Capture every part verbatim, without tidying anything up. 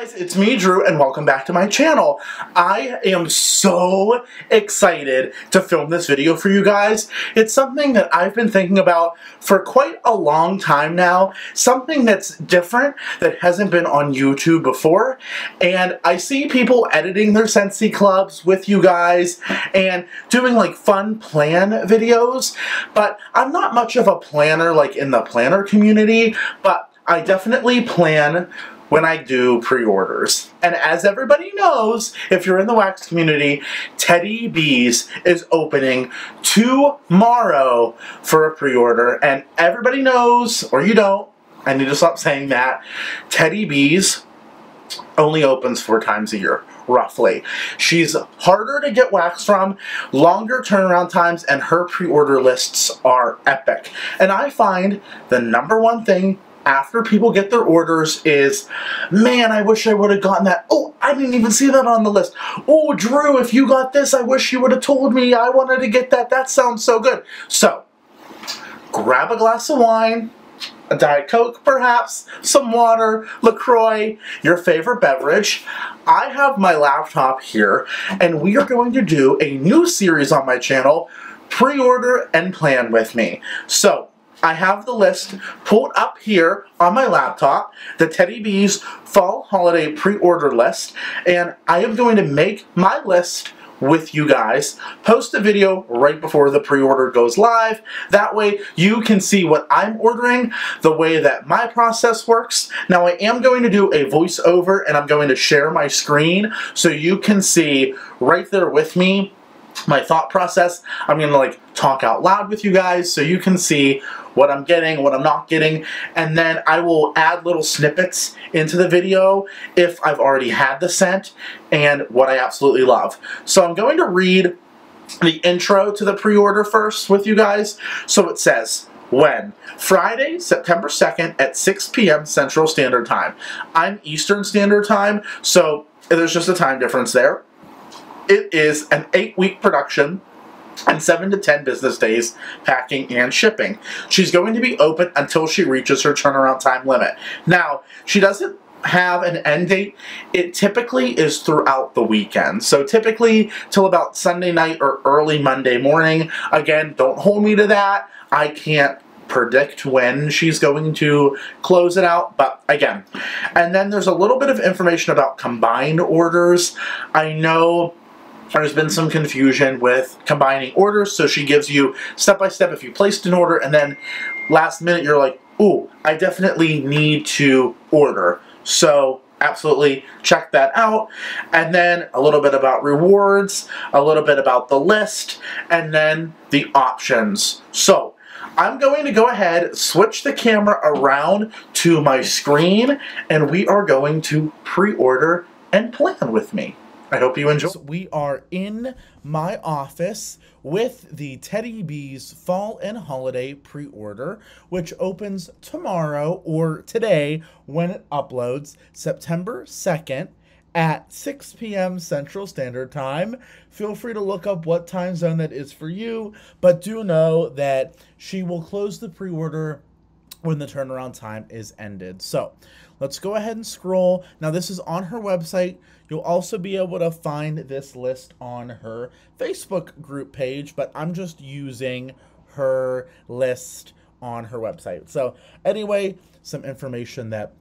guys, it's me, Drew, and welcome back to my channel. I am so excited to film this video for you guys. It's something that I've been thinking about for quite a long time now, something that's different that hasn't been on YouTube before, and I see people editing their Scentsy clubs with you guys and doing like fun plan videos, but I'm not much of a planner like in the planner community, but I definitely plan when I do pre-orders. And as everybody knows, if you're in the wax community, Teddy B's is opening tomorrow for a pre-order. And everybody knows, or you don't, I need to stop saying that, Teddy B's only opens four times a year, roughly. She's harder to get wax from, longer turnaround times, and her pre-order lists are epic. And I find the number one thing after people get their orders is, man, I wish I would have gotten that. Oh, I didn't even see that on the list. Oh, Drew, if you got this, I wish you would have told me. I wanted to get that. That sounds so good. So, grab a glass of wine, a Diet Coke perhaps, some water, LaCroix, your favorite beverage. I have my laptop here, and we are going to do a new series on my channel, Pre-Order and Plan With Me. So, I have the list pulled up here on my laptop, the Teddy B's Fall Holiday Pre-Order List, and I am going to make my list with you guys, post a video right before the pre-order goes live. That way you can see what I'm ordering, the way that my process works. Now I am going to do a voiceover and I'm going to share my screen so you can see right there with me my thought process. I'm going to like talk out loud with you guys so you can see what I'm getting, what I'm not getting, and then I will add little snippets into the video if I've already had the scent and what I absolutely love. So I'm going to read the intro to the pre-order first with you guys. So it says, when? Friday, September second at six p m Central Standard Time. I'm Eastern Standard Time, so there's just a time difference there. It is an eight-week production and seven to ten business days packing and shipping. She's going to be open until she reaches her turnaround time limit. Now, she doesn't have an end date. It typically is throughout the weekend. So typically till about Sunday night or early Monday morning. Again, don't hold me to that. I can't predict when she's going to close it out, but again. And then there's a little bit of information about combined orders. I know there's been some confusion with combining orders, so she gives you step-by-step if you placed an order, and then last minute you're like, ooh, I definitely need to order. So absolutely check that out. And then a little bit about rewards, a little bit about the list, and then the options. So I'm going to go ahead, switch the camera around to my screen, and we are going to pre-order and plan with me. I hope you enjoy. We are in my office with the Teddy B's Fall and Holiday pre-order, which opens tomorrow or today when it uploads, September second at six p m Central Standard Time. Feel free to look up what time zone that is for you, but do know that she will close the pre-order when the turnaround time is ended. So let's go ahead and scroll. Now this is on her website. You'll also be able to find this list on her Facebook group page, but I'm just using her list on her website. So anyway, some information that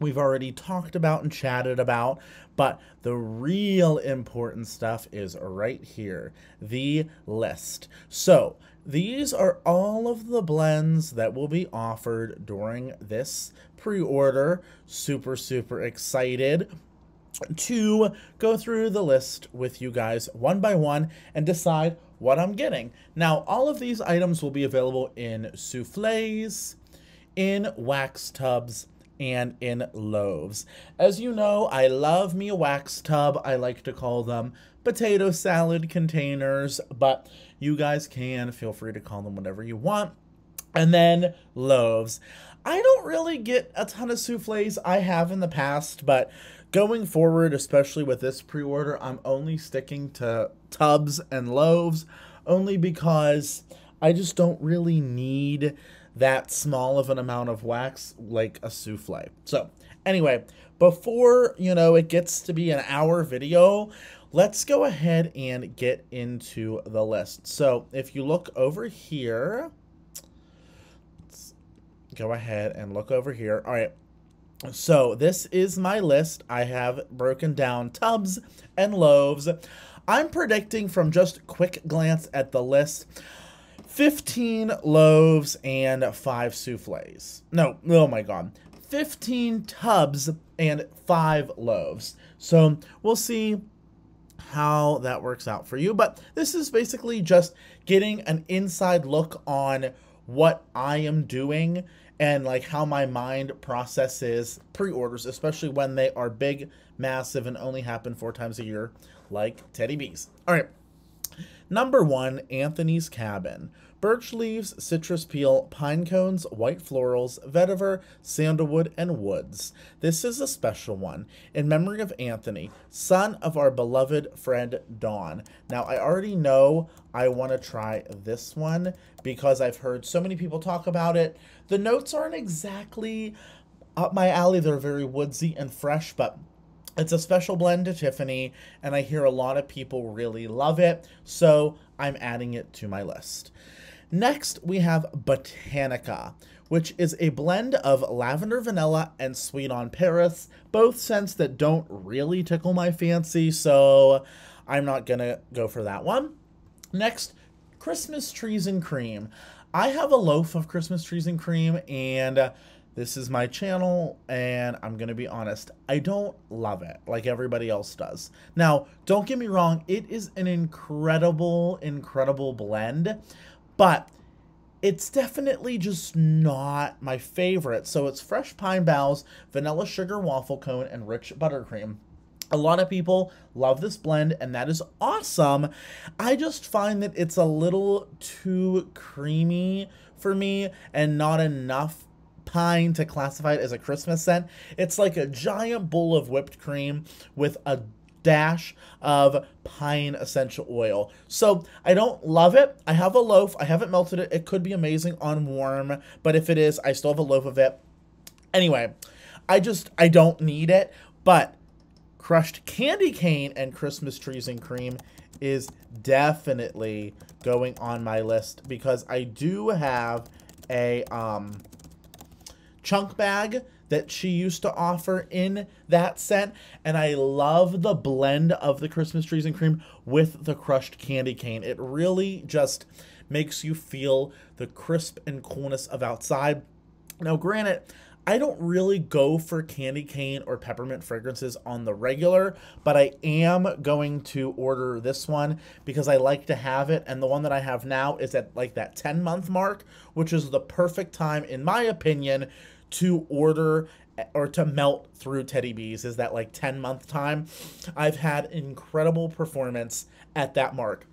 we've already talked about and chatted about, but the real important stuff is right here, the list. So these are all of the blends that will be offered during this pre-order. Super, super excited to go through the list with you guys one by one and decide what I'm getting. Now, all of these items will be available in soufflés, in wax tubs, and in loaves. As you know, I love me a wax tub. I like to call them potato salad containers, but you guys can feel free to call them whatever you want. And then loaves. I don't really get a ton of soufflés. I have in the past, but going forward, especially with this pre-order, I'm only sticking to tubs and loaves only because I just don't really need that small of an amount of wax like a souffle. So anyway, before, you know, it gets to be an hour video, let's go ahead and get into the list. So if you look over here, let's go ahead and look over here. All right. So this is my list. I have broken down tubs and loaves. I'm predicting from just a quick glance at the list, fifteen loaves and five souffles. No, oh my God. fifteen tubs and five loaves. So we'll see how that works out for you. But this is basically just getting an inside look on what I am doing and like how my mind processes pre-orders, especially when they are big, massive, and only happen four times a year, like teddy bees. All right. Number one, Anthony's Cabin. Birch leaves, citrus peel, pine cones, white florals, vetiver, sandalwood, and woods. This is a special one. In memory of Anthony, son of our beloved friend Dawn. Now, I already know I want to try this one because I've heard so many people talk about it. The notes aren't exactly up my alley. They're very woodsy and fresh, but it's a special blend to Tiffany, and I hear a lot of people really love it, so I'm adding it to my list. Next, we have Botanica, which is a blend of lavender vanilla and sweet on Paris, both scents that don't really tickle my fancy, so I'm not gonna go for that one. Next, Christmas Trees and Cream. I have a loaf of Christmas Trees and Cream, and this is my channel, and I'm gonna be honest, I don't love it like everybody else does. Now, don't get me wrong, it is an incredible, incredible blend, but it's definitely just not my favorite. So it's fresh pine boughs, vanilla sugar waffle cone, and rich buttercream. A lot of people love this blend, and that is awesome. I just find that it's a little too creamy for me and not enough pine to classify it as a Christmas scent. It's like a giant bowl of whipped cream with a dash of pine essential oil. So I don't love it. I have a loaf. I haven't melted it. It could be amazing on warm, but if it is, I still have a loaf of it. Anyway, I just, I don't need it, but Crushed Candy Cane and Christmas Trees and Cream is definitely going on my list because I do have a, um, chunk bag that she used to offer in that scent, and I love the blend of the Christmas Trees and Cream with the Crushed Candy Cane. It really just makes you feel the crisp and coolness of outside. Now, granted, I don't really go for candy cane or peppermint fragrances on the regular, but I am going to order this one because I like to have it. And the one that I have now is at like that ten month mark, which is the perfect time, in my opinion, to order or to melt through teddy bees, is that like ten month time. I've had incredible performance at that mark.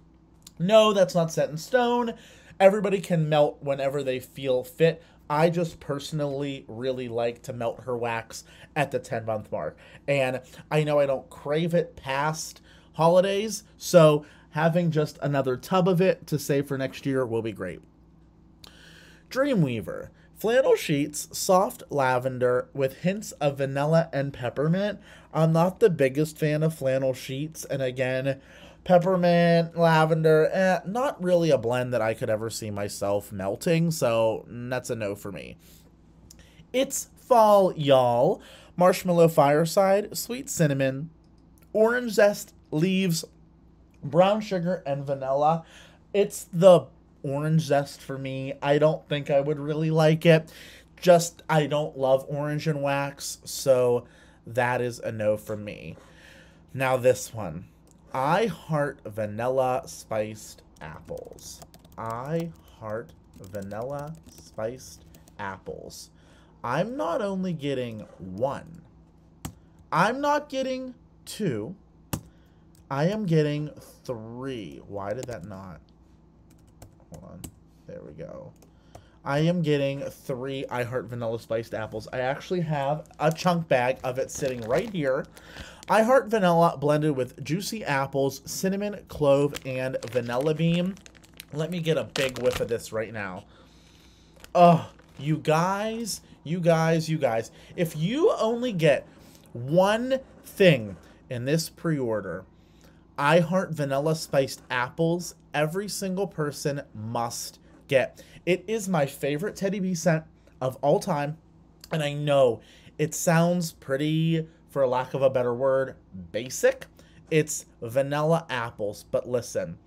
No, that's not set in stone. Everybody can melt whenever they feel fit. I just personally really like to melt her wax at the ten month mark. And I know I don't crave it past holidays, so having just another tub of it to save for next year will be great. Dreamweaver. Flannel sheets, soft lavender with hints of vanilla and peppermint. I'm not the biggest fan of flannel sheets, and again, peppermint, lavender, eh, not really a blend that I could ever see myself melting, so that's a no for me. It's fall, y'all. Marshmallow fireside, sweet cinnamon, orange zest leaves, brown sugar, and vanilla. It's the orange zest for me. I don't think I would really like it. Just, I don't love orange and wax, so that is a no for me. Now this one. I heart vanilla spiced apples. I heart vanilla spiced apples. I'm not only getting one. I'm not getting two. I am getting three. Why did that not? Hold on. There we go. I am getting three I Heart Vanilla Spiced Apples. I actually have a chunk bag of it sitting right here. I Heart Vanilla blended with juicy apples, cinnamon, clove, and vanilla bean. Let me get a big whiff of this right now. Oh, you guys, you guys, you guys. If you only get one thing in this pre-order. I Heart Vanilla Spiced Apples, every single person must get. It is my favorite Teddy B scent of all time, and I know it sounds pretty, for lack of a better word, basic. It's vanilla apples, but listen.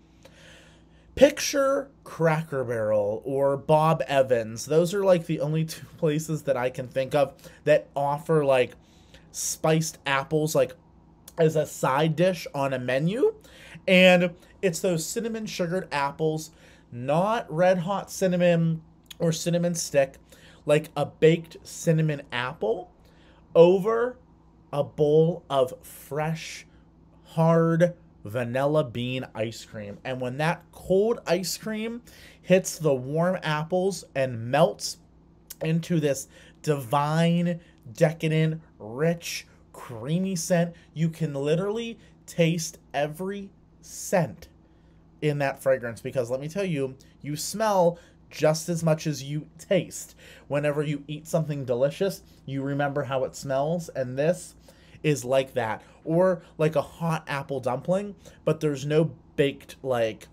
Picture Cracker Barrel or Bob Evans. Those are like the only two places that I can think of that offer like spiced apples like as a side dish on a menu. And it's those cinnamon sugared apples, not red hot cinnamon or cinnamon stick, like a baked cinnamon apple over a bowl of fresh, hard vanilla bean ice cream. And when that cold ice cream hits the warm apples and melts into this divine, decadent, rich, creamy scent, you can literally taste every scent in that fragrance, because let me tell you, you smell just as much as you taste. Whenever you eat something delicious, you remember how it smells, and this is like that. Or like a hot apple dumpling, but there's no baked like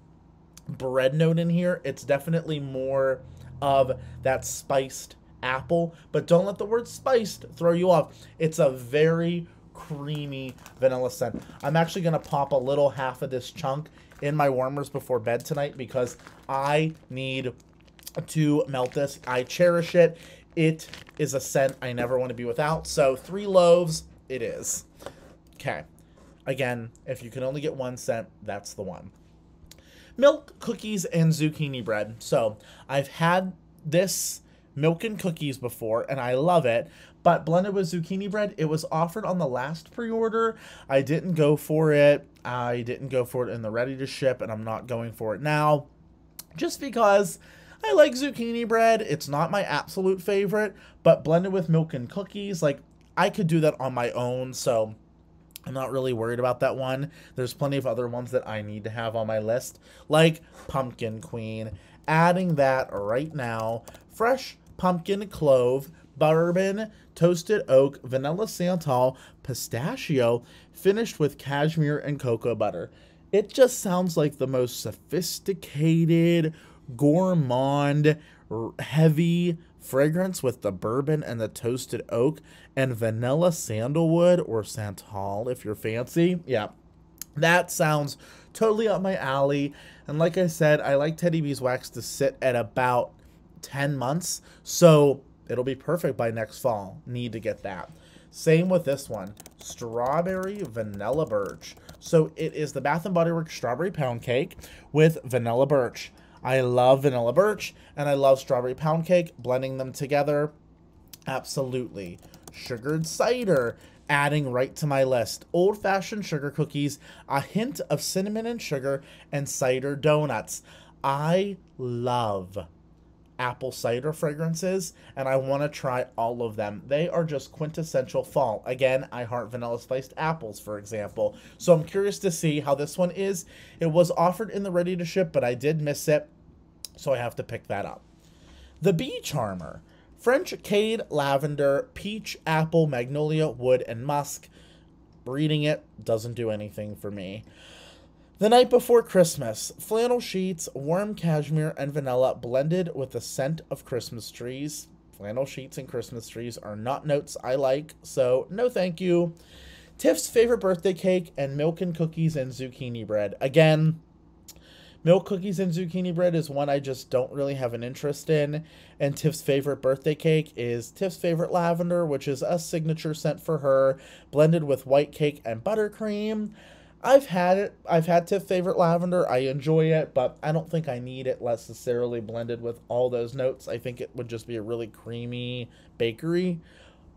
bread note in here. It's definitely more of that spiced apple, but don't let the word spiced throw you off. It's a very creamy vanilla scent. I'm actually gonna pop a little half of this chunk in my warmers before bed tonight because I need to melt this. I cherish it. It is a scent I never want to be without. So three loaves it is. Okay, again, if you can only get one scent, that's the one. Milk, cookies, and zucchini bread. So I've had this milk and cookies before, and I love it, but blended with zucchini bread, it was offered on the last pre-order. I didn't go for it. I didn't go for it in the ready to ship, and I'm not going for it now, just because I like zucchini bread. It's not my absolute favorite, but blended with milk and cookies, like I could do that on my own, so I'm not really worried about that one. There's plenty of other ones that I need to have on my list, like Pumpkin Queen. Adding that right now. Fresh pumpkin clove, bourbon, toasted oak, vanilla santal, pistachio, finished with cashmere and cocoa butter. It just sounds like the most sophisticated, gourmand, heavy fragrance with the bourbon and the toasted oak and vanilla sandalwood or santal if you're fancy. Yeah, that sounds totally up my alley. And like I said, I like Teddy B's wax to sit at about ten months, so it'll be perfect by next fall. Need to get that. Same with this one, strawberry vanilla birch. So it is the Bath and Body Works strawberry pound cake with vanilla birch. I love vanilla birch and I love strawberry pound cake. Blending them together, absolutely. Sugared cider, adding right to my list. Old-fashioned sugar cookies, a hint of cinnamon and sugar, and cider donuts. I love apple cider fragrances, and I want to try all of them. They are just quintessential fall. Again, I Heart Vanilla Spiced Apples, for example. So I'm curious to see how this one is. It was offered in the ready to ship, but I did miss it, so I have to pick that up. The Bee Charmer. French Cade, lavender, peach, apple, magnolia, wood, and musk. Reading it doesn't do anything for me. The Night Before Christmas, flannel sheets, warm cashmere, and vanilla blended with the scent of Christmas trees. Flannel sheets and Christmas trees are not notes I like, so no thank you. Tiff's favorite birthday cake and milk and cookies and zucchini bread. Again, milk, cookies, and zucchini bread is one I just don't really have an interest in. And Tiff's favorite birthday cake is Tiff's favorite lavender, which is a signature scent for her, blended with white cake and buttercream. I've had it. I've had Tiff favorite lavender. I enjoy it, but I don't think I need it necessarily blended with all those notes. I think it would just be a really creamy bakery.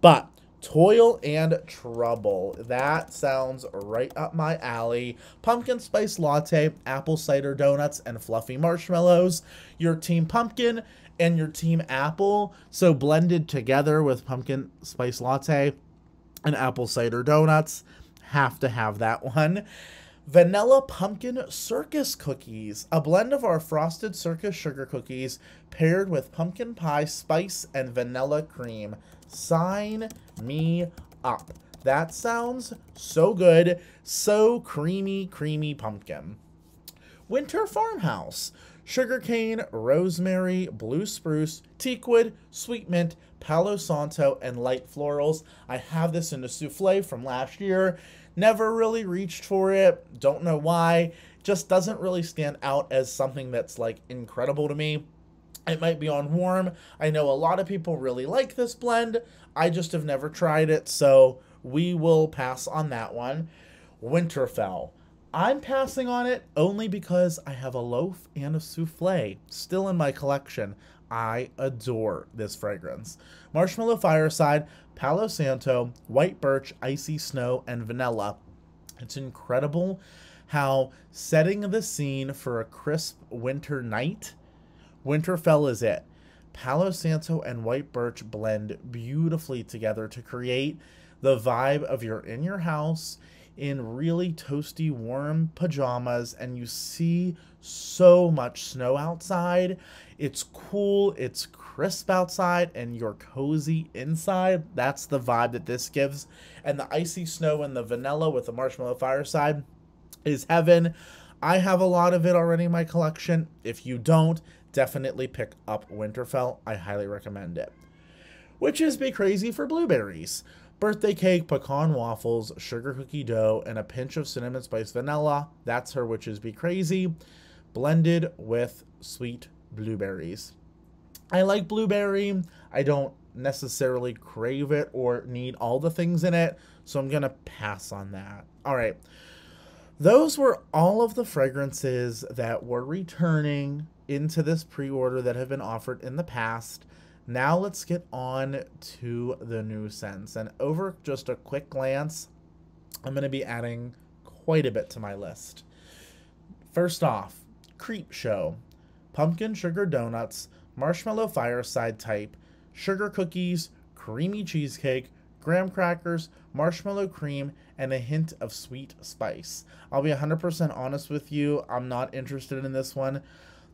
But Toil and Trouble, that sounds right up my alley. Pumpkin spice latte, apple cider donuts, and fluffy marshmallows. Your team pumpkin and your team apple. So blended together with pumpkin spice latte and apple cider donuts. Have to have that one. Vanilla pumpkin circus cookies, a blend of our frosted circus sugar cookies paired with pumpkin pie spice and vanilla cream. Sign me up. That sounds so good. So creamy, creamy pumpkin. Winter farmhouse. Sugarcane, rosemary, blue spruce, teakwood, sweet mint, palo santo, and light florals. I have this in a souffle from last year. Never really reached for it. Don't know why. Just doesn't really stand out as something that's like incredible to me. It might be on warm. I know a lot of people really like this blend. I just have never tried it, so we will pass on that one. Winterfell. I'm passing on it only because I have a loaf and a souffle still in my collection. I adore this fragrance. Marshmallow Fireside, Palo Santo, White Birch, Icy Snow, and Vanilla. It's incredible how, setting the scene for a crisp winter night, Winterfell is it. Palo Santo and White Birch blend beautifully together to create the vibe of you're in your house in really toasty, warm pajamas, and you see so much snow outside. It's cool, it's crisp outside, and you're cozy inside. That's the vibe that this gives. And the icy snow and the vanilla with the marshmallow fireside is heaven. I have a lot of it already in my collection. If you don't, definitely pick up Winterfell. I highly recommend it. Witches be crazy for blueberries. Birthday cake, pecan waffles, sugar cookie dough, and a pinch of cinnamon spice vanilla. That's her witches be crazy, blended with sweet blueberries. I like blueberry. I don't necessarily crave it or need all the things in it, so I'm gonna pass on that. All right, those were all of the fragrances that were returning into this pre-order that have been offered in the past. Now let's get on to the new scents, and over just a quick glance, I'm going to be adding quite a bit to my list. First off, Creep Show, pumpkin sugar donuts, marshmallow fireside type, sugar cookies, creamy cheesecake, graham crackers, marshmallow cream, and a hint of sweet spice. I'll be one hundred percent honest with you, I'm not interested in this one.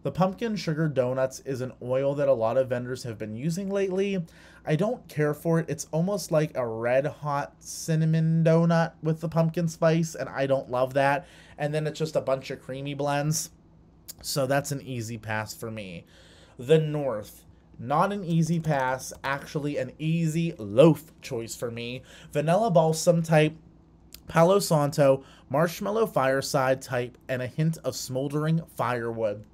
The pumpkin sugar donuts is an oil that a lot of vendors have been using lately. I don't care for it. It's almost like a red hot cinnamon donut with the pumpkin spice, and I don't love that. And then it's just a bunch of creamy blends. So that's an easy pass for me. The North, not an easy pass, actually an easy loaf choice for me. Vanilla balsam type, Palo Santo, marshmallow fireside type, and a hint of smoldering firewood.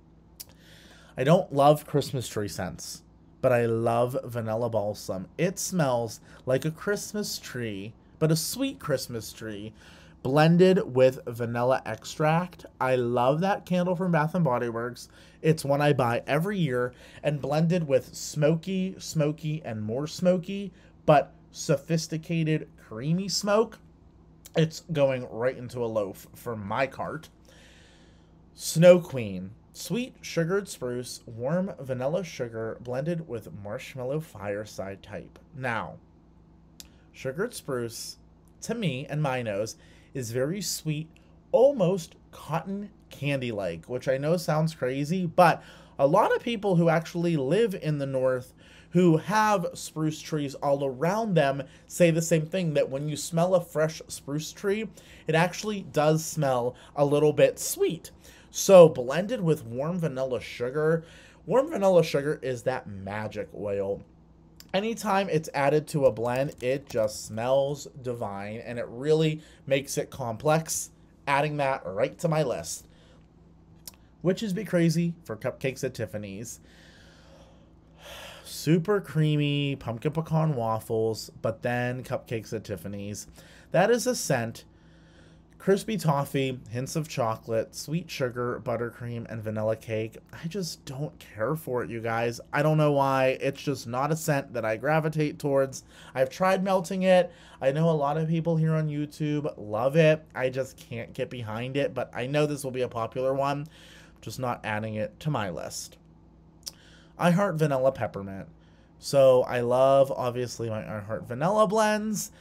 I don't love Christmas tree scents, but I love vanilla balsam. It smells like a Christmas tree, but a sweet Christmas tree blended with vanilla extract. I love that candle from Bath and Body Works. It's one I buy every year, and blended with smoky, smoky, and more smoky, but sophisticated, creamy smoke. It's going right into a loaf for my cart. Snow Queen. Sweet sugared spruce, warm vanilla sugar blended with marshmallow fireside type. Now, sugared spruce, to me and my nose, is very sweet, almost cotton candy-like, which I know sounds crazy, but a lot of people who actually live in the North who have spruce trees all around them say the same thing, that when you smell a fresh spruce tree, it actually does smell a little bit sweet. So blended with warm vanilla sugar, warm vanilla sugar is that magic oil. Anytime it's added to a blend, it just smells divine, and it really makes it complex. Adding that right to my list. Witches be crazy for cupcakes at Tiffany's. Super creamy pumpkin pecan waffles, but then cupcakes at Tiffany's. That is a scent. Crispy toffee, hints of chocolate, sweet sugar, buttercream, and vanilla cake. I just don't care for it, you guys. I don't know why. It's just not a scent that I gravitate towards. I've tried melting it. I know a lot of people here on YouTube love it. I just can't get behind it, but I know this will be a popular one. Just not adding it to my list. I Heart Vanilla Peppermint. So I love, obviously, my I Heart Vanilla blends.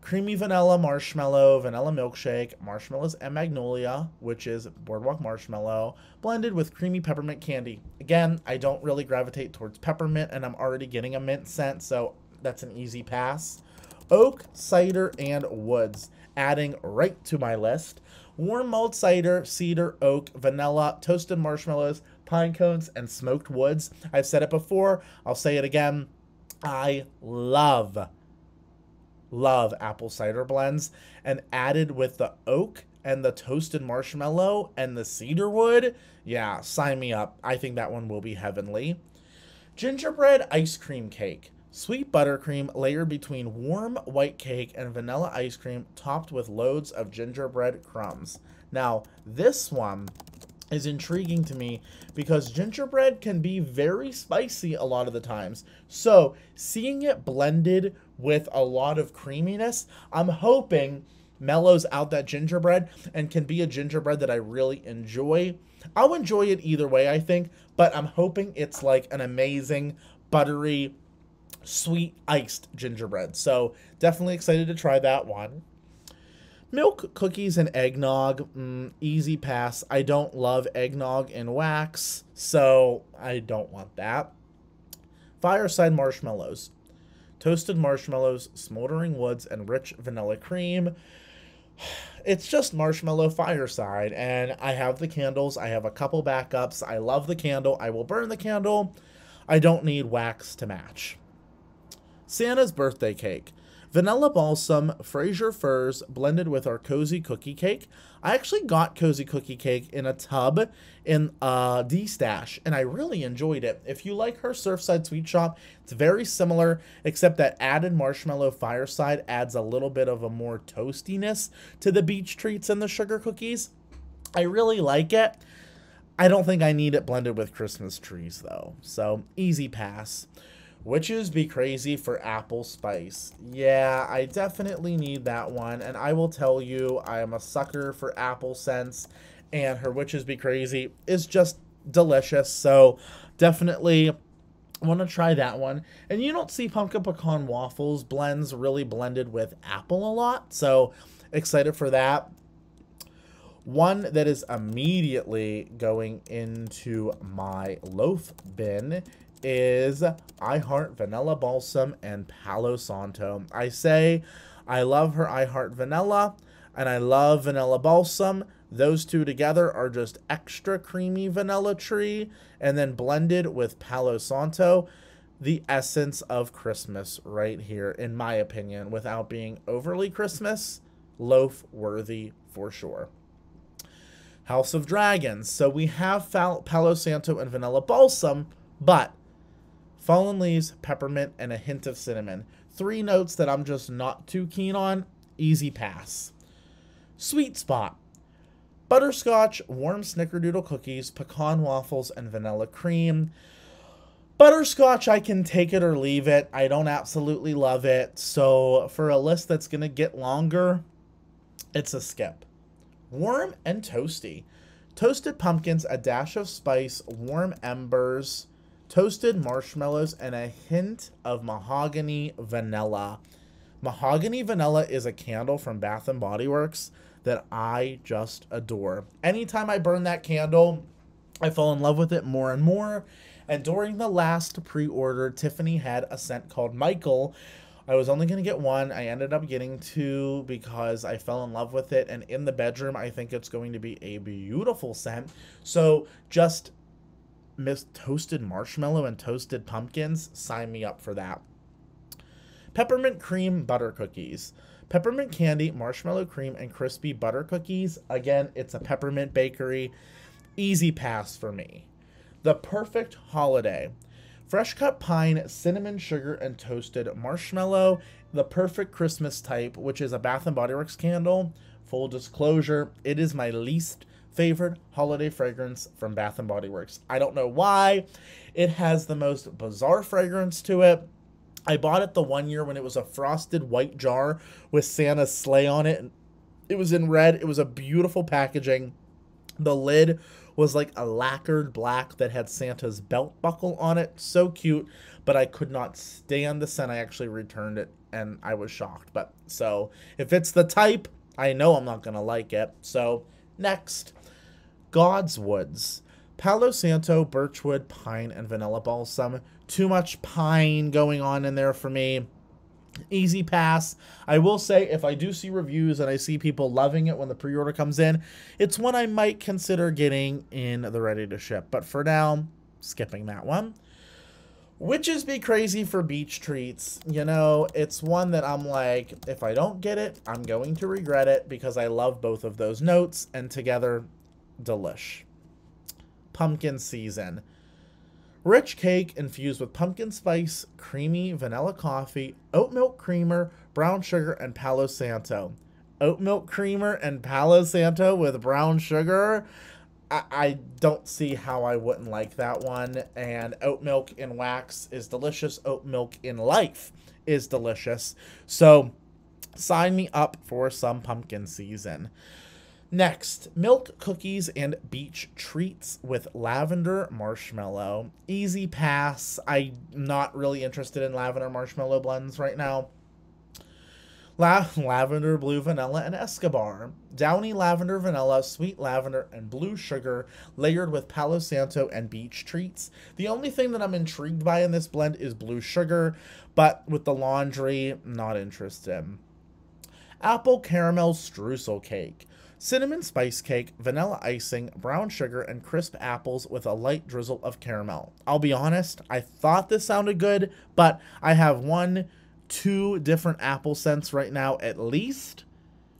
Creamy vanilla marshmallow, vanilla milkshake, marshmallows and magnolia, which is boardwalk marshmallow, blended with creamy peppermint candy. Again, I don't really gravitate towards peppermint, and I'm already getting a mint scent, so that's an easy pass. oak, cider, and woods. Adding right to my list, warm mulled cider, cedar, oak, vanilla, toasted marshmallows, pine cones, and smoked woods. I've said it before, I'll say it again. I love, love apple cider blends, and added with the oak and the toasted marshmallow and the cedar wood. Yeah, sign me up. I think that one will be heavenly. Gingerbread ice cream cake. Sweet buttercream layered between warm white cake and vanilla ice cream, topped with loads of gingerbread crumbs. Now, this one is intriguing to me because gingerbread can be very spicy a lot of the times. So, seeing it blended with a lot of creaminess, I'm hoping mellows out that gingerbread and can be a gingerbread that I really enjoy. I'll enjoy it either way, I think, but I'm hoping it's like an amazing, buttery, sweet iced gingerbread. So definitely excited to try that one. Milk cookies and eggnog, mm, easy pass. I don't love eggnog in wax, so I don't want that. Fireside marshmallows, toasted marshmallows, smoldering woods, and rich vanilla cream. It's just marshmallow fireside, and I have the candles. I have a couple backups. I love the candle. I will burn the candle. I don't need wax to match. Santa's birthday cake. Vanilla balsam, Fraser firs, blended with our cozy cookie cake. I actually got cozy cookie cake in a tub in uh, D-Stash, and I really enjoyed it. If you like her Surfside Sweet Shop, it's very similar, except that added marshmallow fireside adds a little bit of a more toastiness to the beach treats and the sugar cookies. I really like it. I don't think I need it blended with Christmas trees, though, so easy pass. Witches be crazy for apple spice. Yeah, I definitely need that one. And I will tell you, I am a sucker for apple scents. And her Witches be crazy is just delicious. So definitely want to try that one. And you don't see pumpkin pecan waffles blends really blended with apple a lot. So excited for that. One that is immediately going into my loaf bin is I Heart Vanilla Balsam and Palo Santo. I say I love her I Heart Vanilla and I love Vanilla Balsam. Those two together are just extra creamy vanilla tree, and then blended with Palo Santo, the essence of Christmas right here, in my opinion, without being overly Christmas, loaf worthy for sure. House of Dragons. So we have Palo Santo and Vanilla Balsam, but fallen leaves, peppermint, and a hint of cinnamon. Three notes that I'm just not too keen on. Easy pass. Sweet spot. Butterscotch, warm snickerdoodle cookies, pecan waffles, and vanilla cream. Butterscotch, I can take it or leave it. I don't absolutely love it. So for a list that's going to get longer, it's a skip. Warm and toasty. Toasted pumpkins, a dash of spice, warm embers, toasted marshmallows, and a hint of mahogany vanilla. Mahogany vanilla is a candle from Bath and Body Works that I just adore. Anytime I burn that candle, I fall in love with it more and more. And during the last pre-order, Tiffany had a scent called Michael. I was only going to get one. I ended up getting two because I fell in love with it. And in the bedroom, I think it's going to be a beautiful scent. So just missed toasted marshmallow and toasted pumpkins. Sign me up for that. Peppermint cream butter cookies. Peppermint candy, marshmallow cream, and crispy butter cookies. Again, it's a peppermint bakery. Easy pass for me. The Perfect Holiday. Fresh cut pine, cinnamon sugar, and toasted marshmallow. The Perfect Christmas Type, which is a Bath and Body Works candle. Full disclosure, it is my least favorite holiday fragrance from Bath and Body Works. I don't know why. It has the most bizarre fragrance to it. I bought it the one year when it was a frosted white jar with Santa's sleigh on it. It was in red. It was a beautiful packaging. The lid was like a lacquered black that had Santa's belt buckle on it. So cute, but I could not stand the scent. I actually returned it and I was shocked. But so if it's the type, I know I'm not going to like it. So next, God's Woods. Palo Santo, birchwood, pine, and vanilla balsam. Too much pine going on in there for me. easy pass. I will say, if I do see reviews and I see people loving it when the pre-order comes in, it's one I might consider getting in the ready to ship. But for now, skipping that one. Witches be crazy for beach treats. You know, it's one that I'm like, if I don't get it, I'm going to regret it, because I love both of those notes, and together, delish. Pumpkin season. Rich cake infused with pumpkin spice, creamy vanilla coffee, oat milk creamer, brown sugar, and Palo Santo. Oat milk creamer and Palo Santo with brown sugar? I, I don't see how I wouldn't like that one. And oat milk in wax is delicious. Oat milk in life is delicious. So sign me up for some pumpkin season. Next, milk cookies and beach treats with lavender marshmallow. Easy pass. I'm not really interested in lavender marshmallow blends right now. La lavender, blue vanilla, and Escobar. Downy lavender, vanilla, sweet lavender, and blue sugar layered with Palo Santo and beach treats. The only thing that I'm intrigued by in this blend is blue sugar, but with the laundry, not interested. Apple caramel streusel cake. Cinnamon spice cake, vanilla icing, brown sugar, and crisp apples with a light drizzle of caramel. I'll be honest, I thought this sounded good, but I have one, two different apple scents right now at least,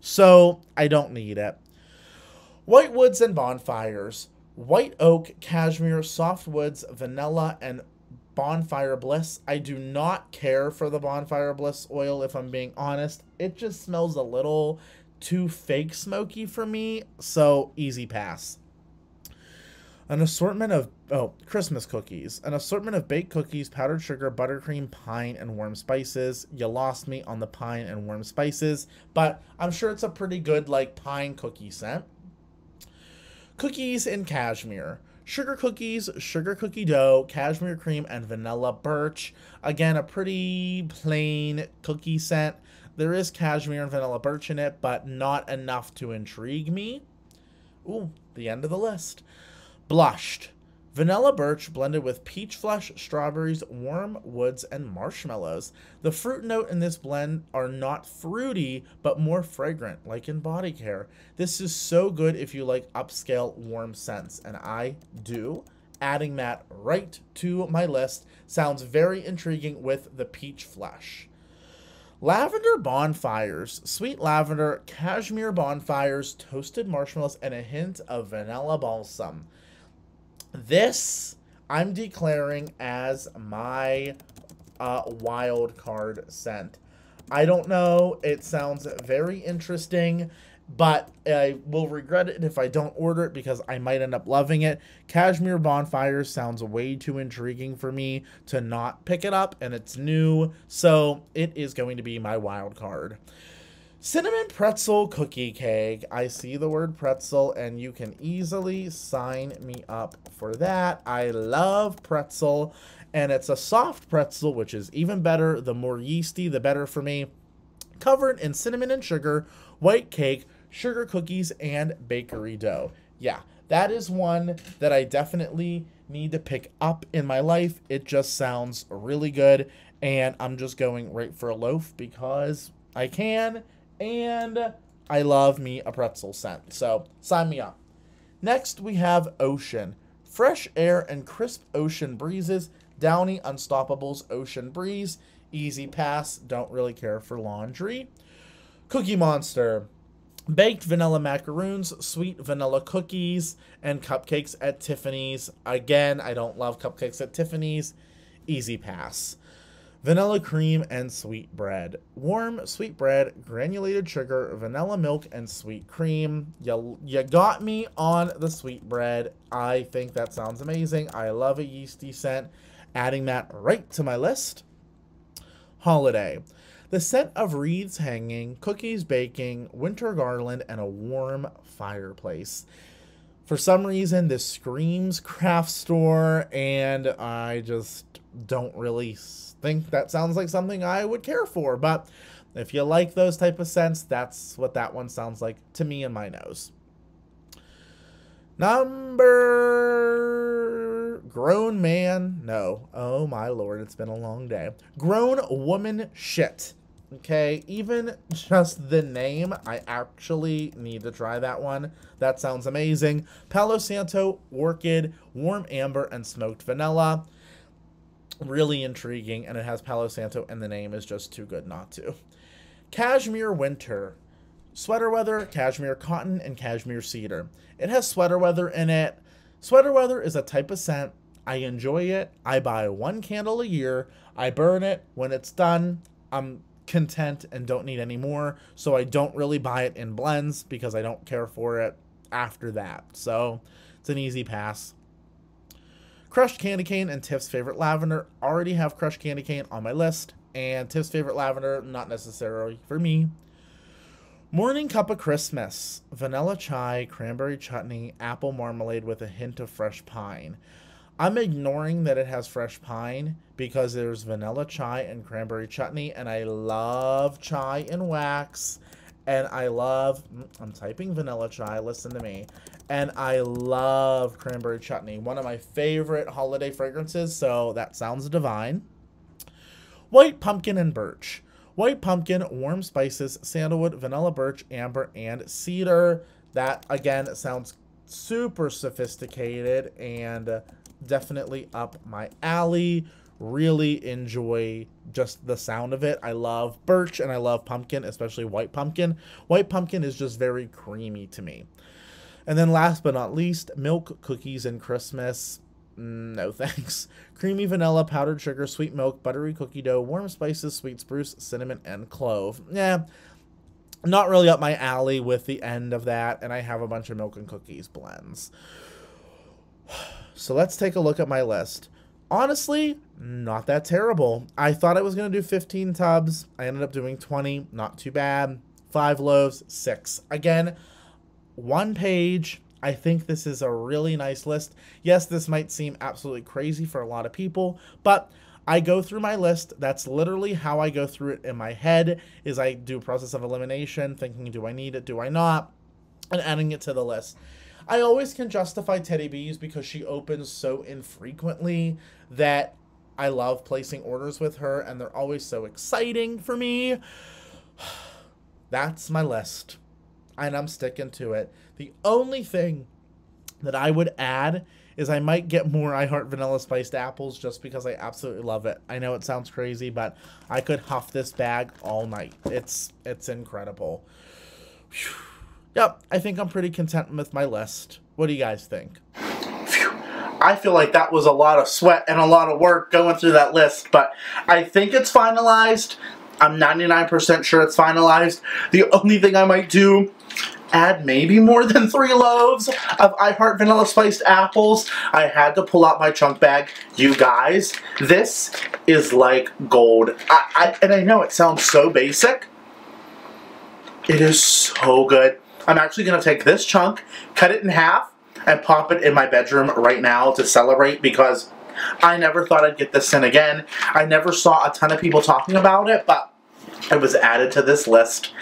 so I don't need it. White woods and bonfires. White oak, cashmere, soft woods, vanilla, and Bonfire Bliss. I do not care for the Bonfire Bliss oil, if I'm being honest. It just smells a little too fake smoky for me, so easy pass. An assortment of, oh, Christmas cookies. An assortment of baked cookies, powdered sugar, buttercream, pine, and warm spices. You lost me on the pine and warm spices, but I'm sure it's a pretty good, like, pine cookie scent. Cookies in cashmere. Sugar cookies, sugar cookie dough, cashmere cream, and vanilla birch. Again, a pretty plain cookie scent. There is cashmere and vanilla birch in it, but not enough to intrigue me. Ooh, the end of the list. Blushed. Vanilla birch blended with peach flesh, strawberries, warm woods, and marshmallows. The fruit note in this blend are not fruity, but more fragrant, like in body care. This is so good if you like upscale warm scents, and I do. Adding that right to my list. Sounds very intriguing with the peach flesh. Lavender bonfires, sweet lavender, cashmere bonfires, toasted marshmallows, and a hint of vanilla balsam. This I'm declaring as my uh, wild card scent. I don't know. It sounds very interesting, but I will regret it if I don't order it, because I might end up loving it. Cashmere bonfires sounds way too intriguing for me to not pick it up, and it's new, so it is going to be my wild card. Cinnamon pretzel cookie cake. I see the word pretzel, and you can easily sign me up for that. I love pretzel, and it's a soft pretzel, which is even better. The more yeasty, the better for me. Covered in cinnamon and sugar, white cake, sugar cookies, and bakery dough. Yeah, that is one that I definitely need to pick up in my life. It just sounds really good, and I'm just going right for a loaf because I can, and I love me a pretzel scent. So sign me up. Next, we have ocean. Fresh air and crisp ocean breezes. Downy Unstoppables Ocean Breeze. Easy pass. Don't really care for laundry. Cookie Monster. Baked vanilla macaroons, sweet vanilla cookies, and cupcakes at Tiffany's. Again, I don't love cupcakes at Tiffany's. Easy pass. Vanilla cream and sweet bread. Warm sweet bread, granulated sugar, vanilla milk, and sweet cream. You, you got me on the sweet bread. I think that sounds amazing. I love a yeasty scent. Adding that right to my list. Holiday. The scent of wreaths hanging, cookies baking, winter garland, and a warm fireplace. For some reason, this screams craft store, and I just don't really think that sounds like something I would care for. But if you like those type of scents, that's what that one sounds like to me and my nose. Number grown man. No. Oh, my Lord. It's been a long day. Grown woman shit. Okay, even just the name, I actually need to try that one. That sounds amazing. Palo Santo, Orchid, Warm Amber, and Smoked Vanilla. Really intriguing, and it has Palo Santo, and the name is just too good not to. Cashmere Winter. Sweater Weather, Cashmere Cotton, and Cashmere Cedar. It has Sweater Weather in it. Sweater Weather is a type of scent. I enjoy it. I buy one candle a year. I burn it. When it's done, I'm content and don't need any more, so I don't really buy it in blends because I don't care for it after that, so it's an easy pass. Crushed Candy Cane and Tiff's Favorite Lavender. Already have Crushed Candy Cane on my list, and Tiff's Favorite Lavender, not necessarily for me. Morning Cup of Christmas. Vanilla chai, cranberry chutney, apple marmalade with a hint of fresh pine. I'm ignoring that it has fresh pine because there's vanilla chai and cranberry chutney, and I love chai and wax, and I love, I'm typing vanilla chai, listen to me, and I love cranberry chutney, one of my favorite holiday fragrances, so that sounds divine. White pumpkin and birch. White pumpkin, warm spices, sandalwood, vanilla birch, amber, and cedar. That, again, sounds super sophisticated and definitely up my alley. Really enjoy just the sound of it. I love birch and I love pumpkin, especially white pumpkin. White pumpkin is just very creamy to me. And then last but not least, milk, cookies, and Christmas. No thanks. Creamy vanilla, powdered sugar, sweet milk, buttery cookie dough, warm spices, sweet spruce, cinnamon, and clove. Yeah, not really up my alley with the end of that, and I have a bunch of milk and cookies blends. So let's take a look at my list. Honestly, not that terrible. I thought I was going to do fifteen tubs. I ended up doing twenty. Not too bad. Five loaves, six. Again, one page. I think this is a really nice list. Yes, this might seem absolutely crazy for a lot of people, but I go through my list. That's literally how I go through it in my head, is I do a process of elimination, thinking, do I need it? Do I not? And adding it to the list. I always can justify Teddy B's because she opens so infrequently that I love placing orders with her, and they're always so exciting for me. That's my list, and I'm sticking to it. The only thing that I would add is I might get more I Heart Vanilla Spiced Apples just because I absolutely love it. I know it sounds crazy, but I could huff this bag all night. It's, it's incredible. Whew. Yep, I think I'm pretty content with my list. What do you guys think? Phew. I feel like that was a lot of sweat and a lot of work going through that list, but I think it's finalized. I'm ninety-nine percent sure it's finalized. The only thing I might do, add maybe more than three loaves of I Heart Vanilla Spiced Apples. I had to pull out my chunk bag. You guys, this is like gold. I, I, and I know it sounds so basic. It is so good. I'm actually going to take this chunk, cut it in half, and pop it in my bedroom right now to celebrate, because I never thought I'd get this in again. I never saw a ton of people talking about it, but it was added to this list,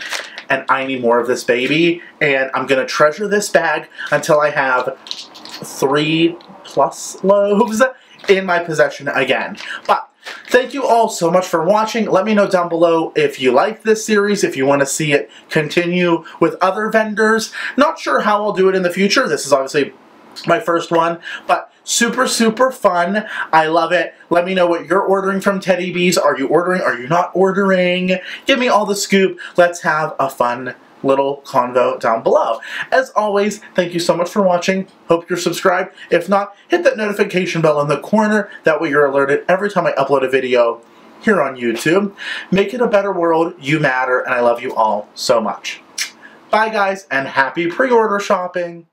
and I need more of this baby, and I'm going to treasure this bag until I have three plus loaves in my possession again. But thank you all so much for watching. Let me know down below if you like this series, if you want to see it continue with other vendors. Not sure how I'll do it in the future. This is obviously my first one, but super, super fun. I love it. Let me know what you're ordering from Teddy B's. Are you ordering? Are you not ordering? Give me all the scoop. Let's have a fun little convo down below. As always, thank you so much for watching. Hope you're subscribed. If not, hit that notification bell in the corner. That way you're alerted every time I upload a video here on YouTube. Make it a better world. You matter, and I love you all so much. Bye, guys, and happy pre-order shopping.